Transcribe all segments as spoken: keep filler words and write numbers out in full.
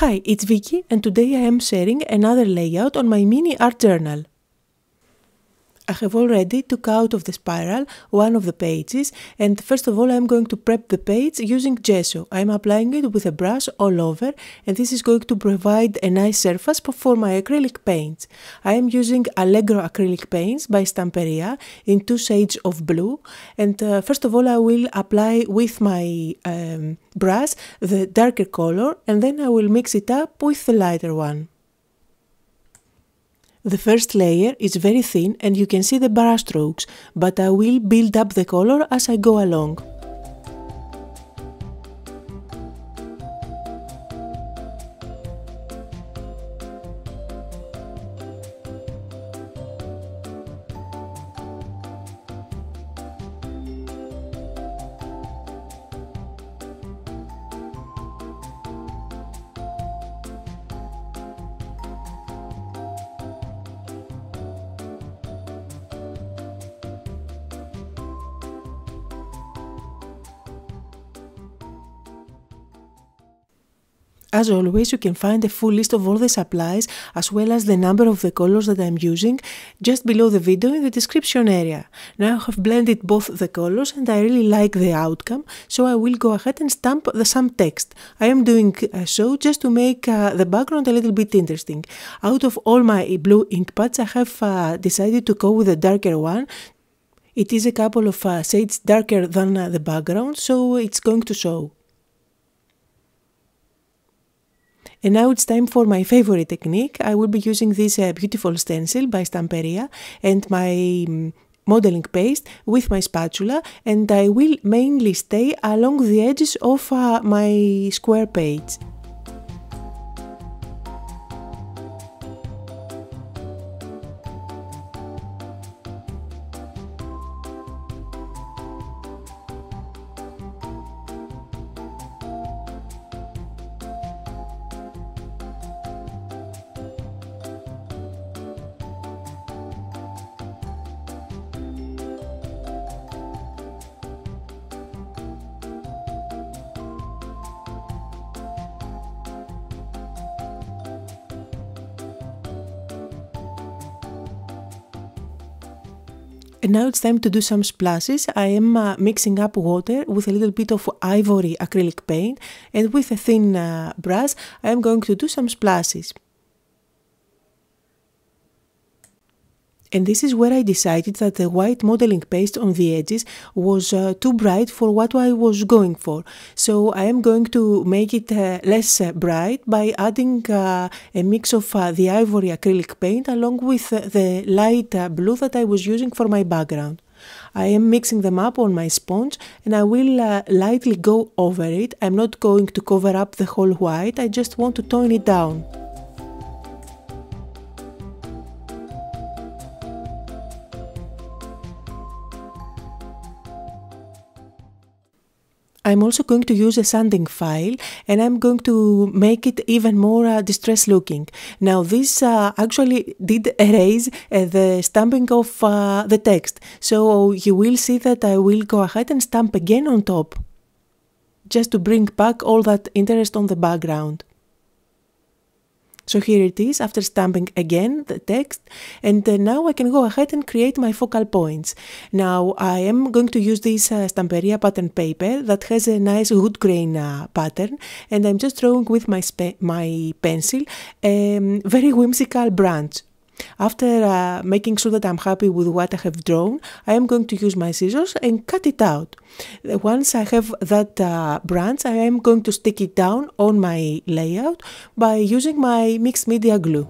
Hi, it's Vicky and today I am sharing another layout on my mini art journal. I have already took out of the spiral one of the pages and first of all I am going to prep the page using gesso. I am applying it with a brush all over and this is going to provide a nice surface for my acrylic paints. I am using Allegro acrylic paints by Stamperia in two shades of blue and uh, first of all I will apply with my um, brush the darker color and then I will mix it up with the lighter one. The first layer is very thin and you can see the brush strokes, but I will build up the color as I go along. As always, you can find a full list of all the supplies as well as the number of the colors that I'm using just below the video in the description area. Now I have blended both the colors and I really like the outcome, so I will go ahead and stamp the some text. I am doing uh, so just to make uh, the background a little bit interesting. Out of all my blue ink pads, I have uh, decided to go with the darker one. It is a couple of uh, shades darker than uh, the background, so it's going to show. And now it's time for my favorite technique. I will be using this uh, beautiful stencil by Stamperia and my um, modeling paste with my spatula, and I will mainly stay along the edges of uh, my square page. And now it's time to do some splashes. I am uh, mixing up water with a little bit of ivory acrylic paint and with a thin uh, brush I am going to do some splashes. And this is where I decided that the white modeling paste on the edges was uh, too bright for what I was going for. So I am going to make it uh, less uh, bright by adding uh, a mix of uh, the ivory acrylic paint along with uh, the light uh, blue that I was using for my background. I am mixing them up on my sponge and I will uh, lightly go over it. I'm not going to cover up the whole white, I just want to tone it down. I'm also going to use a sanding file and I'm going to make it even more uh, distressed looking. Now this uh, actually did erase uh, the stamping of uh, the text, so you will see that I will go ahead and stamp again on top, just to bring back all that interest on the background. So here it is after stamping again the text, and uh, now I can go ahead and create my focal points. Now I am going to use this uh, Stamperia pattern paper that has a nice wood grain uh, pattern, and I'm just drawing with my, my pencil a um, very whimsical branch. After uh, making sure that I'm happy with what I have drawn, I am going to use my scissors and cut it out. Once I have that uh, branch, I am going to stick it down on my layout by using my mixed media glue.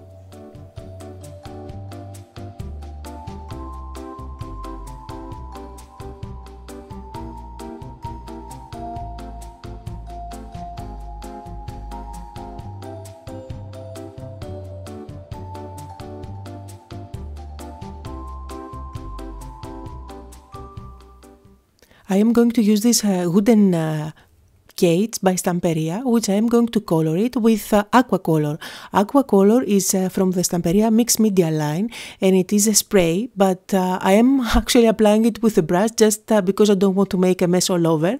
I am going to use this uh, wooden uh, Gates by Stamperia, which I am going to color it with uh, aquacolor. Aquacolor is uh, from the Stamperia mixed media line, and it is a spray, but uh, I am actually applying it with a brush just uh, because I don't want to make a mess all over.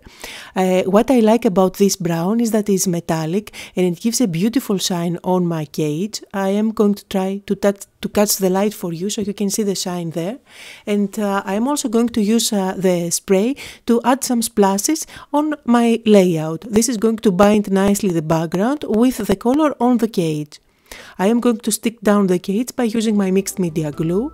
Uh, what I like about this brown is that it is metallic and it gives a beautiful shine on my cage. I am going to try to touch to catch the light for you so you can see the shine there, and uh, I am also going to use uh, the spray to add some splashes on my layout. This is going to bind nicely the background with the color on the cage. I am going to stick down the cage by using my mixed media glue.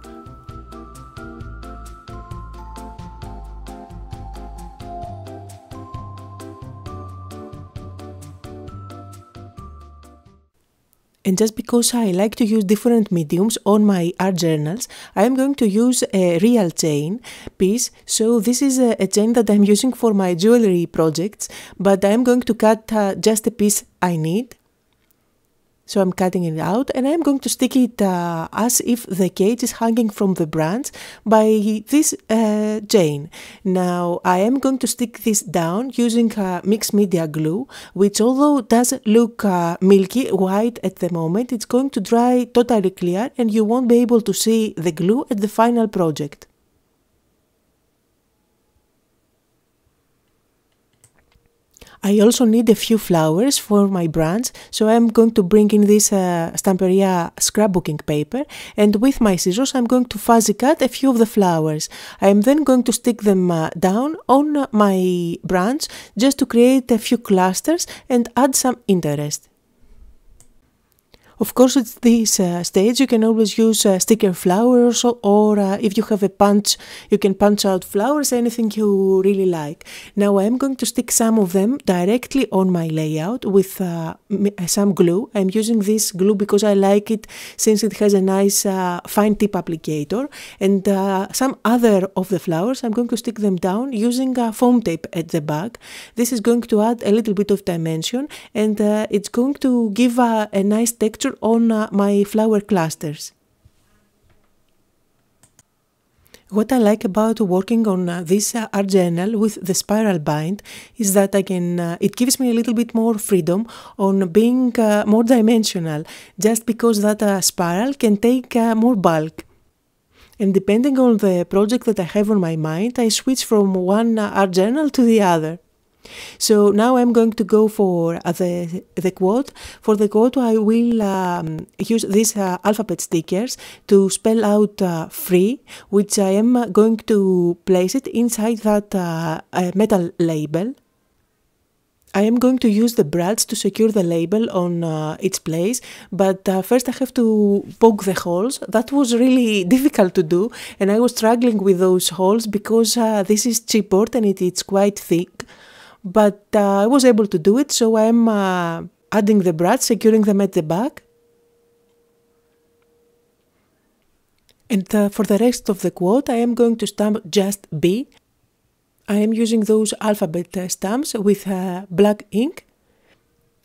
And just because I like to use different mediums on my art journals, I am going to use a real chain piece. So this is a, a chain that I'm using for my jewelry projects, but I'm going to cut uh, just a piece I need. So I'm cutting it out, and I'm going to stick it uh, as if the cage is hanging from the branch by this uh, chain. Now I am going to stick this down using uh, mixed media glue, which although does look uh, milky white at the moment, it's going to dry totally clear and you won't be able to see the glue at the final project. I also need a few flowers for my branch, so I'm going to bring in this uh, Stamperia scrapbooking paper, and with my scissors I'm going to fuzzy cut a few of the flowers. I'm then going to stick them uh, down on my branch just to create a few clusters and add some interest. Of course, at this uh, stage you can always use uh, sticker flowers, or, or uh, if you have a punch, you can punch out flowers, anything you really like. Now I'm going to stick some of them directly on my layout with uh, some glue. I'm using this glue because I like it since it has a nice uh, fine tip applicator. And uh, some other of the flowers, I'm going to stick them down using uh, foam tape at the back. This is going to add a little bit of dimension, and uh, it's going to give uh, a nice texture on uh, my flower clusters. What I like about working on uh, this uh, art journal with the spiral bind is that I can, uh, it gives me a little bit more freedom on being uh, more dimensional, just because that uh, spiral can take uh, more bulk. And depending on the project that I have on my mind, I switch from one uh, art journal to the other. So now I'm going to go for uh, the, the quote. For the quote I will um, use these uh, alphabet stickers to spell out uh, free, which I am going to place it inside that uh, uh, metal label. I am going to use the brads to secure the label on uh, its place, but uh, first I have to poke the holes. That was really difficult to do, and I was struggling with those holes because uh, this is chipboard and it, it's quite thick. But uh, I was able to do it, so I'm uh, adding the brads, securing them at the back. And uh, for the rest of the quote, I am going to stamp just B. I am using those alphabet uh, stamps with uh, black ink.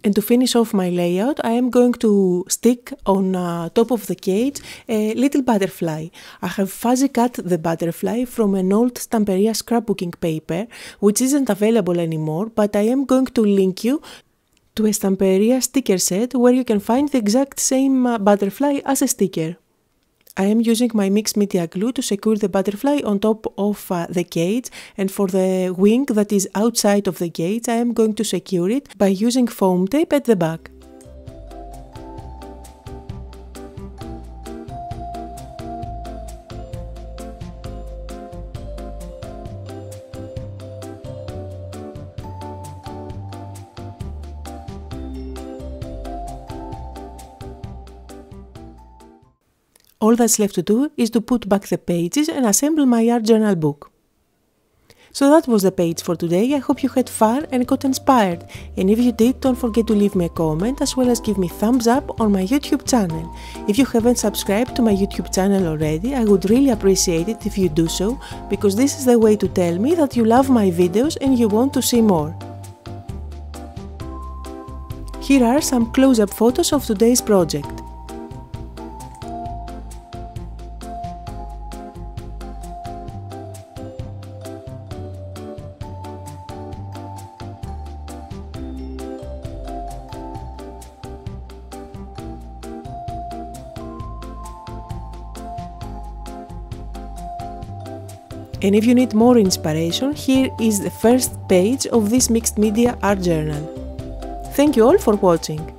And to finish off my layout, I am going to stick on uh, top of the cage a little butterfly. I have fuzzy cut the butterfly from an old Stamperia scrapbooking paper, which isn't available anymore, but I am going to link you to a Stamperia sticker set where you can find the exact same uh, butterfly as a sticker. I am using my mixed media glue to secure the butterfly on top of uh, the cage, and for the wing that is outside of the cage, I am going to secure it by using foam tape at the back. All that's left to do is to put back the pages and assemble my art journal book. So that was the page for today. I hope you had fun and got inspired. And if you did, don't forget to leave me a comment as well as give me thumbs up on my YouTube channel. If you haven't subscribed to my YouTube channel already, I would really appreciate it if you do so, because this is the way to tell me that you love my videos and you want to see more. Here are some close-up photos of today's project. And if you need more inspiration, here is the first page of this mixed media art journal. Thank you all for watching!